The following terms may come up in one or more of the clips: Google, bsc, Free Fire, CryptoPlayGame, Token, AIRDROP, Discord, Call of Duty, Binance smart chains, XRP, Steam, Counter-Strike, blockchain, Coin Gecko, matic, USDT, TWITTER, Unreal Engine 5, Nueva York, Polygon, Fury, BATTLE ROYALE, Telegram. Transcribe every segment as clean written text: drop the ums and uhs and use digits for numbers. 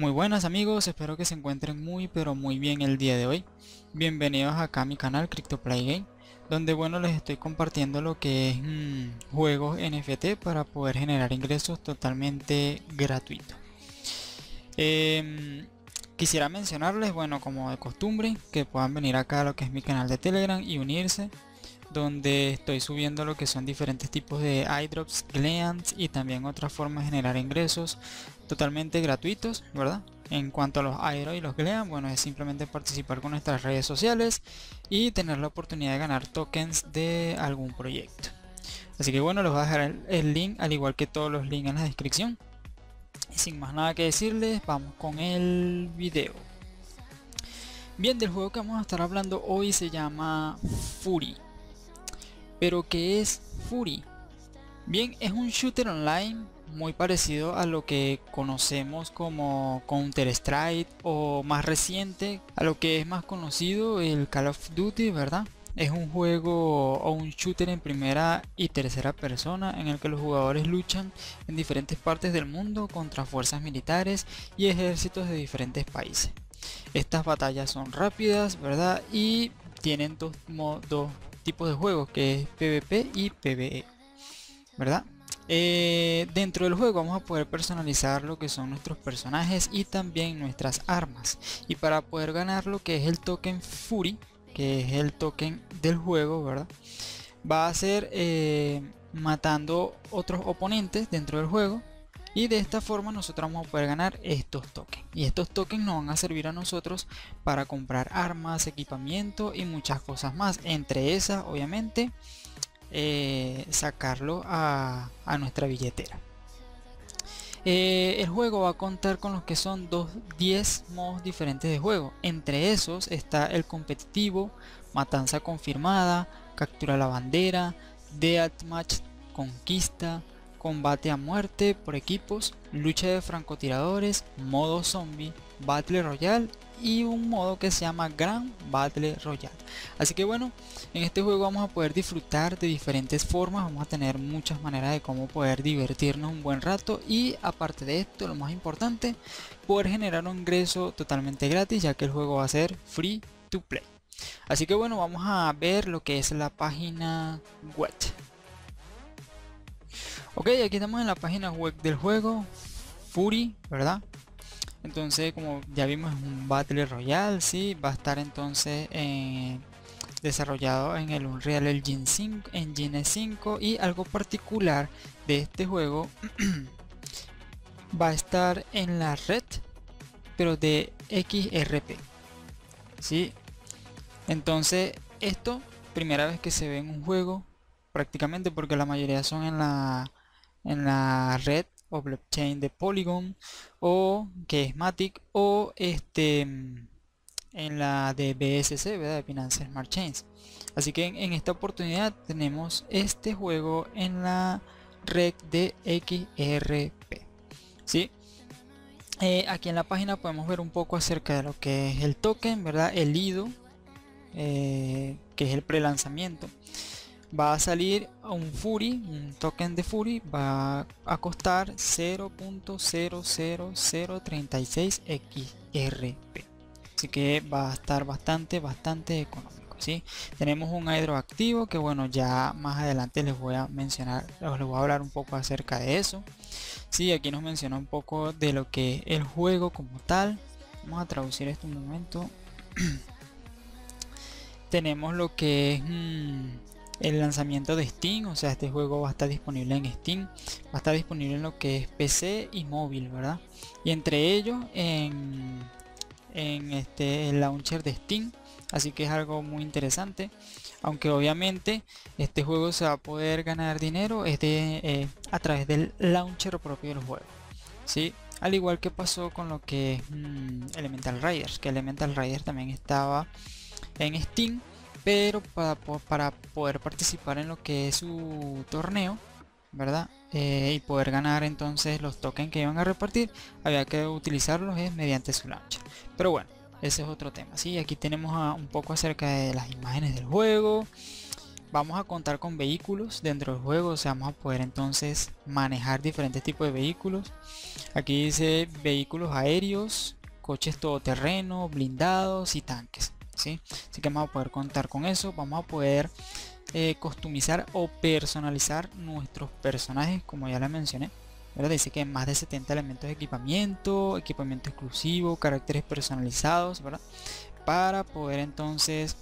Muy buenas amigos, espero que se encuentren muy pero muy bien el día de hoy. Bienvenidos acá a mi canal CryptoPlayGame, donde bueno les estoy compartiendo lo que es juegos NFT para poder generar ingresos totalmente gratuitos. Quisiera mencionarles, bueno, como de costumbre, que puedan venir acá a lo que es mi canal de Telegram y unirse, donde estoy subiendo lo que son diferentes tipos de airdrops, glants y también otras formas de generar ingresos totalmente gratuitos, ¿verdad? En cuanto a los airdrops y los glants, bueno, es simplemente participar con nuestras redes sociales y tener la oportunidad de ganar tokens de algún proyecto. Así que bueno, les voy a dejar el link, al igual que todos los links en la descripción. Y sin más nada que decirles, vamos con el video. Bien, del juego que vamos a estar hablando hoy se llama Fury. ¿Pero qué es Fury? Bien, es un shooter online muy parecido a lo que conocemos como Counter-Strike, o más reciente, a lo que es más conocido, el Call of Duty, ¿verdad? Es un juego o un shooter en primera y tercera persona en el que los jugadores luchan en diferentes partes del mundo contra fuerzas militares y ejércitos de diferentes países. Estas batallas son rápidas, ¿verdad? Y tienen dos tipos de juegos, que es PvP y PvE, ¿verdad? Dentro del juego vamos a poder personalizar lo que son nuestros personajes y también nuestras armas, y para poder ganar lo que es el token Fury, que es el token del juego, ¿verdad?, va a ser matando otros oponentes dentro del juego, y de esta forma nosotros vamos a poder ganar estos tokens, y estos tokens nos van a servir a nosotros para comprar armas, equipamiento y muchas cosas más. Entre esas, obviamente, sacarlo a nuestra billetera. El juego va a contar con los que son 10 modos diferentes de juego. Entre esos está el competitivo, matanza confirmada, captura la bandera, deathmatch, conquista, combate a muerte por equipos, lucha de francotiradores, modo zombie, battle royale y un modo que se llama Grand Battle Royale. Así que bueno, en este juego vamos a poder disfrutar de diferentes formas, vamos a tener muchas maneras de cómo poder divertirnos un buen rato, y aparte de esto, lo más importante, poder generar un ingreso totalmente gratis, ya que el juego va a ser free to play. Así que bueno, vamos a ver lo que es la página web. Ok, aquí estamos en la página web del juego Fury, ¿verdad? Entonces, como ya vimos, es un Battle Royale, sí, va a estar entonces desarrollado en el Unreal Engine 5, y algo particular de este juego va a estar en la red, pero de XRP, sí. Entonces, esto, primera vez que se ve en un juego, prácticamente, porque la mayoría son en la red o blockchain de Polygon, o que es matic, o en la de bsc, ¿verdad?, de Binance Smart Chains. Así que en esta oportunidad tenemos este juego en la red de XRP, ¿sí? Aquí en la página podemos ver un poco acerca de lo que es el token, ¿verdad?, el IDO, que es el prelanzamiento. Va a salir un Fury, un token de Fury, va a costar 0.00036 XRP. Así que va a estar bastante económico, ¿sí? Tenemos un airdrop activo, que bueno, ya más adelante les voy a mencionar, les voy a hablar un poco acerca de eso. Sí, aquí nos menciona un poco de lo que es el juego como tal. Vamos a traducir esto un momento. Tenemos lo que es el lanzamiento de Steam, o sea, este juego va a estar disponible en Steam, va a estar disponible en lo que es PC y móvil, ¿verdad? Y entre ellos en el launcher de Steam, así que es algo muy interesante. Aunque obviamente este juego se va a poder ganar dinero a través del launcher propio del juego, ¿sí? Al igual que pasó con lo que es Elemental Riders, que Elemental Riders también estaba en Steam, pero para poder participar en lo que es su torneo, ¿verdad?, y poder ganar entonces los tokens que iban a repartir, había que utilizarlos mediante su launcher. Pero bueno, ese es otro tema, ¿sí? Aquí tenemos un poco acerca de las imágenes del juego, vamos a contar con vehículos dentro del juego, o sea, vamos a poder entonces manejar diferentes tipos de vehículos. Aquí dice vehículos aéreos, coches todoterreno, blindados y tanques, ¿sí? Así que vamos a poder contar con eso, vamos a poder customizar o personalizar nuestros personajes, como ya les mencioné, ¿verdad? Dice que más de 70 elementos de equipamiento, equipamiento exclusivo, caracteres personalizados, ¿verdad? Para poder entonces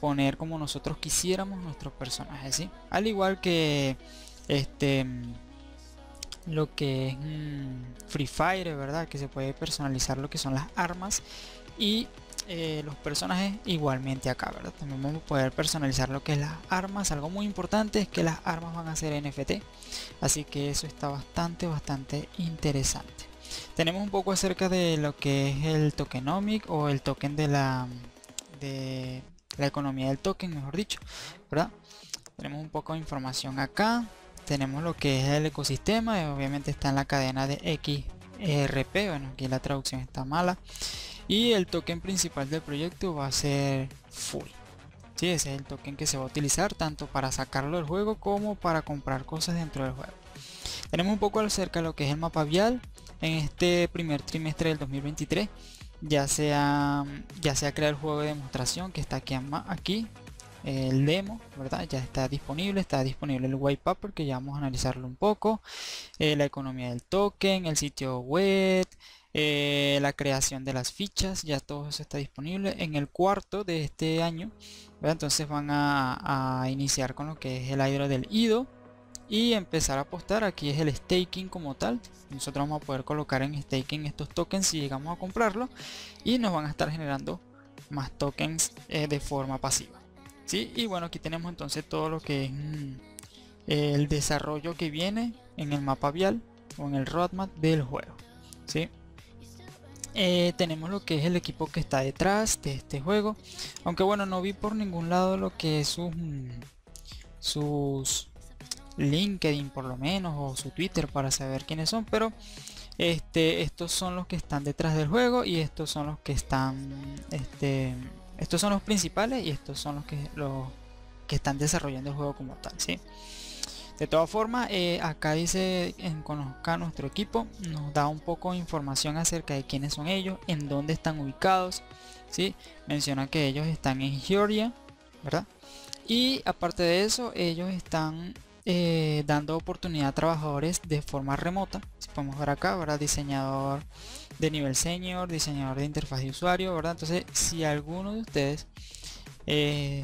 poner como nosotros quisiéramos nuestros personajes, ¿sí? Al igual que lo que es Free Fire, ¿verdad? Que se puede personalizar lo que son las armas y los personajes igualmente acá, ¿verdad? También vamos a poder personalizar lo que es las armas. Algo muy importante es que las armas van a ser NFT, así que eso está bastante interesante. Tenemos un poco acerca de lo que es el tokenomic o el token de la economía del token, mejor dicho, ¿verdad? Tenemos un poco de información acá. Tenemos lo que es el ecosistema, y obviamente está en la cadena de XRP. Bueno, aquí la traducción está mala. Y el token principal del proyecto va a ser Fury. Sí, ese es el token que se va a utilizar tanto para sacarlo del juego como para comprar cosas dentro del juego. Tenemos un poco acerca de lo que es el mapa vial. En este primer trimestre del 2023 ya se ha creado el juego de demostración que está aquí, el demo, ¿verdad? Ya está disponible el white paper, que ya vamos a analizarlo un poco, la economía del token, el sitio web, la creación de las fichas, ya todo eso está disponible en el cuarto de este año, ¿verdad? Entonces van a iniciar con lo que es el aire del IDO y empezar a apostar. Aquí es el staking como tal. Nosotros vamos a poder colocar en staking estos tokens si llegamos a comprarlo, y nos van a estar generando más tokens de forma pasiva. ¿Sí? Y bueno, aquí tenemos entonces todo lo que es el desarrollo que viene en el mapa vial o en el roadmap del juego, ¿sí? Tenemos lo que es el equipo que está detrás de este juego, aunque bueno, no vi por ningún lado lo que es sus LinkedIn por lo menos, o su Twitter, para saber quiénes son, pero estos son los que están detrás del juego, y estos son los que están estos son los principales, y estos son los que están desarrollando el juego como tal, ¿sí? De todas formas, acá dice conozca nuestro equipo, nos da un poco de información acerca de quiénes son ellos, en dónde están ubicados, ¿sí? Menciona que ellos están en Georgia, ¿verdad? Y aparte de eso, ellos están dando oportunidad a trabajadores de forma remota. Si podemos ver acá, ¿verdad? Diseñador de nivel senior, diseñador de interfaz de usuario, ¿verdad? Entonces, si alguno de ustedes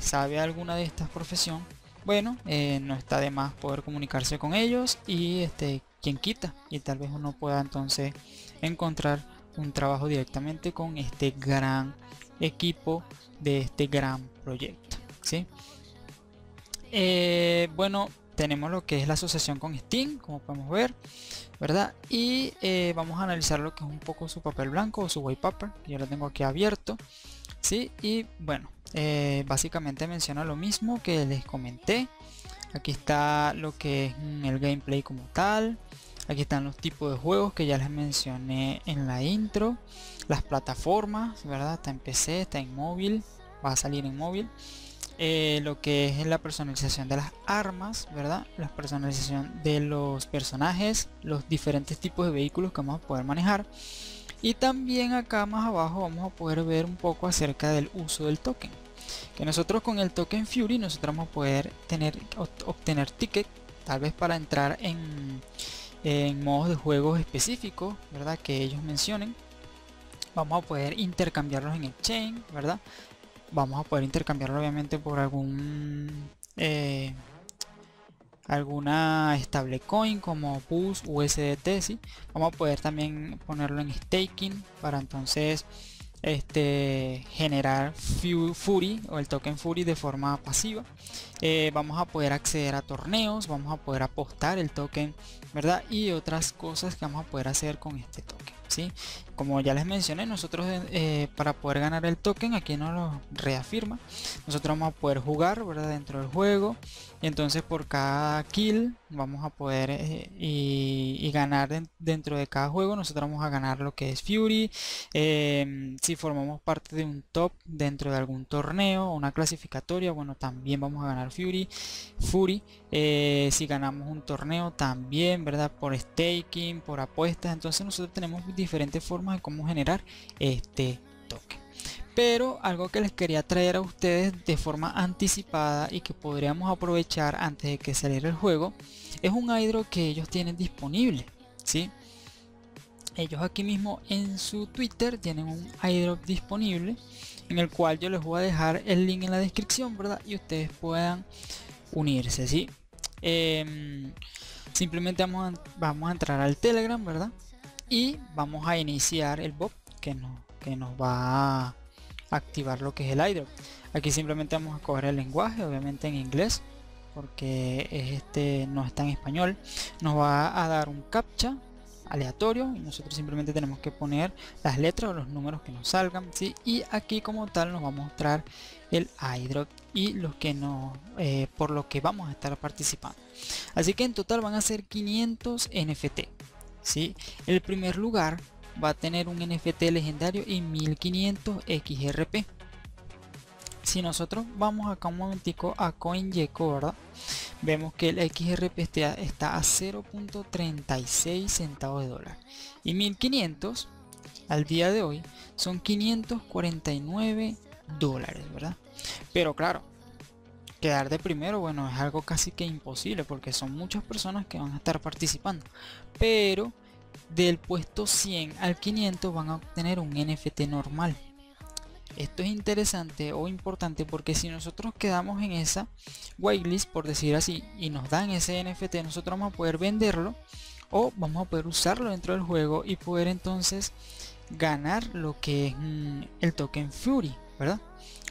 sabe alguna de estas profesiones, bueno, no está de más poder comunicarse con ellos, y quien quita y tal vez uno pueda entonces encontrar un trabajo directamente con este gran equipo de este gran proyecto, ¿sí? Bueno, tenemos lo que es la asociación con Steam, como podemos ver, ¿verdad? Y vamos a analizar lo que es un poco su papel blanco o su white paper, que yo lo tengo aquí abierto, ¿sí? Y bueno, básicamente menciona lo mismo que les comenté. Aquí está lo que es el gameplay como tal. Aquí están los tipos de juegos que ya les mencioné en la intro. Las plataformas, ¿verdad? Está en PC, está en móvil, va a salir en móvil. Lo que es la personalización de las armas, ¿verdad? La personalización de los personajes, los diferentes tipos de vehículos que vamos a poder manejar. Y también acá más abajo vamos a poder ver un poco acerca del uso del token. Que nosotros con el token Fury nosotros vamos a poder obtener tickets, tal vez para entrar en modos de juegos específicos, ¿verdad? Que ellos mencionen. Vamos a poder intercambiarlos en el chain, ¿verdad? Vamos a poder intercambiarlo obviamente por alguna stablecoin como PUS, USDT, ¿sí? Vamos a poder también ponerlo en staking para entonces generar Fury o el token Fury de forma pasiva. Vamos a poder acceder a torneos, vamos a poder apostar el token, ¿verdad? Y otras cosas que vamos a poder hacer con este token, ¿sí? como ya les mencioné, nosotros para poder ganar el token, aquí nos lo reafirma, nosotros vamos a poder jugar, ¿verdad?, dentro del juego. Y entonces por cada kill vamos a poder y ganar dentro de cada juego. Nosotros vamos a ganar lo que es Fury. Si formamos parte de un top dentro de algún torneo o una clasificatoria, bueno, también vamos a ganar Fury. Si ganamos un torneo también, ¿verdad?, por staking, por apuestas. Entonces nosotros tenemos diferentes formas de cómo generar este token. Pero algo que les quería traer a ustedes de forma anticipada y que podríamos aprovechar antes de que saliera el juego, es un airdrop que ellos tienen disponible, ¿sí? Ellos aquí mismo en su Twitter tienen un airdrop disponible, en el cual yo les voy a dejar el link en la descripción, ¿verdad?, y ustedes puedan unirse, ¿sí? Simplemente vamos a entrar al Telegram, ¿verdad?, y vamos a iniciar el bot que nos va a activar lo que es el airdrop. Aquí simplemente vamos a coger el lenguaje, obviamente en inglés, porque no está en español. Nos va a dar un captcha aleatorio y nosotros simplemente tenemos que poner las letras o los números que nos salgan, ¿sí? Y aquí como tal nos va a mostrar el airdrop y por lo que vamos a estar participando. Así que en total van a ser 500 NFT, ¿sí? El primer lugar va a tener un NFT legendario y 1500 XRP. Si nosotros vamos acá un momentico a Coin Gecko, ¿verdad?, vemos que el XRP está a 0.36 centavos de dólar. Y 1500 al día de hoy son 549 dólares, ¿verdad? Pero claro, quedar de primero, bueno, es algo casi que imposible porque son muchas personas que van a estar participando. Pero del puesto 100 al 500 van a obtener un NFT normal. Esto es interesante o importante porque si nosotros quedamos en esa whitelist, por decir así, y nos dan ese NFT, nosotros vamos a poder venderlo o vamos a poder usarlo dentro del juego y poder entonces ganar lo que es el token Fury, ¿verdad?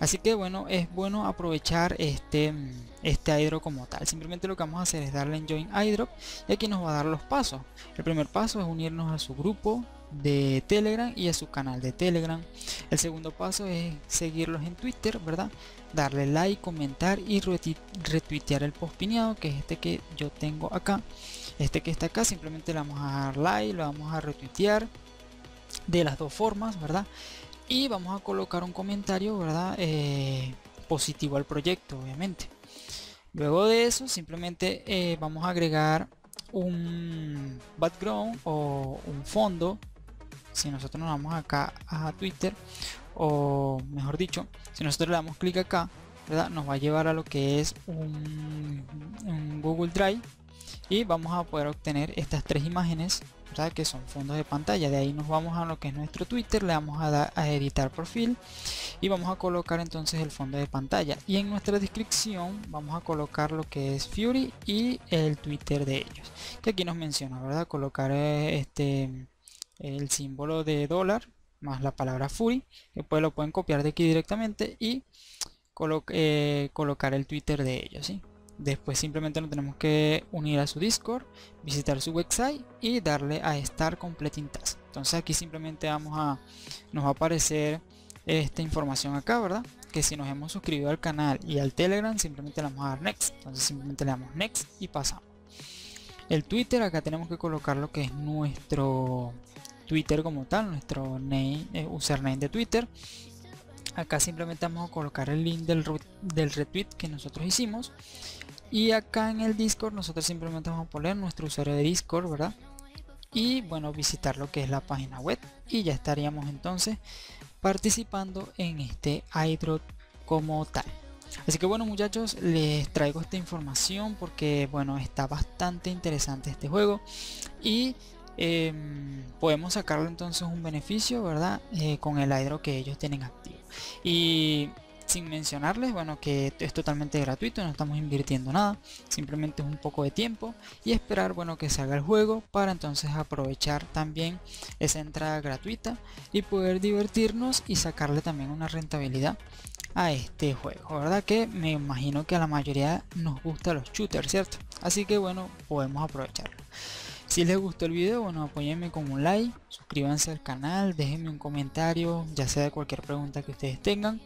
Así que bueno, es bueno aprovechar este airdrop como tal. Simplemente lo que vamos a hacer es darle en Join Airdrop y aquí nos va a dar los pasos. El primer paso es unirnos a su grupo de Telegram y a su canal de Telegram. El segundo paso es seguirlos en Twitter, ¿verdad?, darle like, comentar y retuitear el post pineado, que es este que yo tengo acá, este que está acá. Simplemente le vamos a dar like, lo vamos a retuitear de las dos formas, ¿verdad?, y vamos a colocar un comentario, ¿verdad?, positivo al proyecto, obviamente. Luego de eso simplemente vamos a agregar un background o un fondo. Si nosotros nos vamos acá a Twitter, o mejor dicho, si nosotros le damos clic acá, ¿verdad?, nos va a llevar a lo que es un Google Drive y vamos a poder obtener estas tres imágenes, ¿verdad?, que son fondos de pantalla. De ahí nos vamos a lo que es nuestro Twitter, le vamos a dar a editar perfil y vamos a colocar entonces el fondo de pantalla, y en nuestra descripción vamos a colocar lo que es Fury y el Twitter de ellos, que aquí nos menciona, ¿verdad?, colocar el símbolo de dólar más la palabra Fury, que pues lo pueden copiar de aquí directamente y colocar el Twitter de ellos, ¿sí? Después simplemente nos tenemos que unir a su Discord, visitar su website y darle a Start Completing Task. Entonces aquí simplemente nos va a aparecer esta información acá, ¿verdad?, que si nos hemos suscrito al canal y al Telegram, simplemente le vamos a dar Next. Entonces simplemente le damos Next y pasamos. El Twitter, acá tenemos que colocar lo que es nuestro Twitter como tal, nuestro username de Twitter. Acá simplemente vamos a colocar el link del retweet que nosotros hicimos. Y acá en el Discord nosotros simplemente vamos a poner nuestro usuario de Discord, ¿verdad? Y bueno, visitar lo que es la página web. Y ya estaríamos entonces participando en este airdrop como tal. Así que bueno, muchachos, les traigo esta información porque bueno, está bastante interesante este juego. Y podemos sacarle entonces un beneficio, ¿verdad?, con el airdrop que ellos tienen activo. Y sin mencionarles, bueno, que es totalmente gratuito, no estamos invirtiendo nada, simplemente es un poco de tiempo y esperar, bueno, que salga el juego para entonces aprovechar también esa entrada gratuita y poder divertirnos y sacarle también una rentabilidad a este juego, ¿verdad?, que me imagino que a la mayoría nos gustan los shooters, ¿cierto? Así que bueno, podemos aprovecharlo. Si les gustó el video, bueno, apóyenme con un like, suscríbanse al canal, déjenme un comentario, ya sea de cualquier pregunta que ustedes tengan,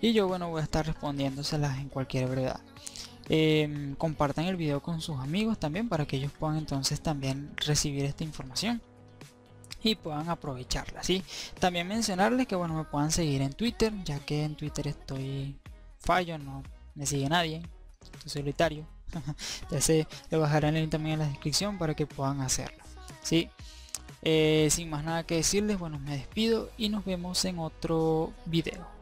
y yo, bueno, voy a estar respondiéndoselas en cualquier brevedad. Compartan el video con sus amigos también, para que ellos puedan entonces también recibir esta información y puedan aprovecharla, ¿sí? También mencionarles que, bueno, me puedan seguir en Twitter, ya que en Twitter estoy fallo, no me sigue nadie, estoy solitario. Entonces les bajaré el link también en la descripción para que puedan hacerlo, ¿sí? Sin más nada que decirles, bueno, me despido y nos vemos en otro video.